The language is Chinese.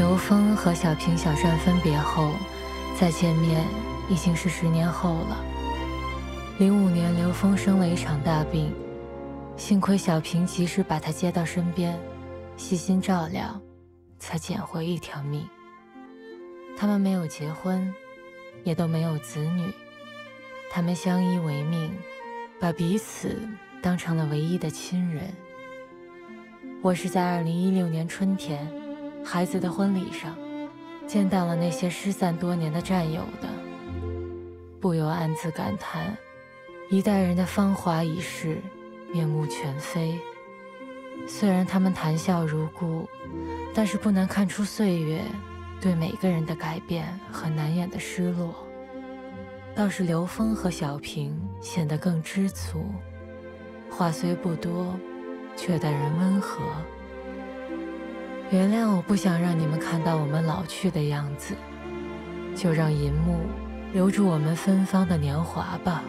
刘峰和小平、小善分别后，再见面已经是10年后了。05年，刘峰生了一场大病，幸亏小平及时把他接到身边，细心照料，才捡回一条命。他们没有结婚，也都没有子女，他们相依为命，把彼此当成了唯一的亲人。我是在2016年春天，孩子的婚礼上，见到了那些失散多年的战友的，不由暗自感叹，一代人的芳华已逝，面目全非。虽然他们谈笑如故，但是不难看出岁月对每个人的改变和难掩的失落。倒是刘峰和小平显得更知足，话虽不多，却待人温和。原谅我不想让你们看到我们老去的样子，就让银幕留住我们芬芳的年华吧。